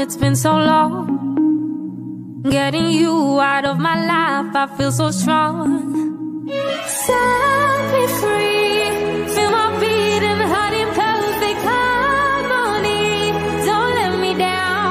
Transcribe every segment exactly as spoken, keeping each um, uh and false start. it's been so long. Getting you out of my life, I feel so strong. Set me free, feel my beat and heart in perfect harmony. Don't let me down.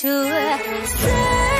True.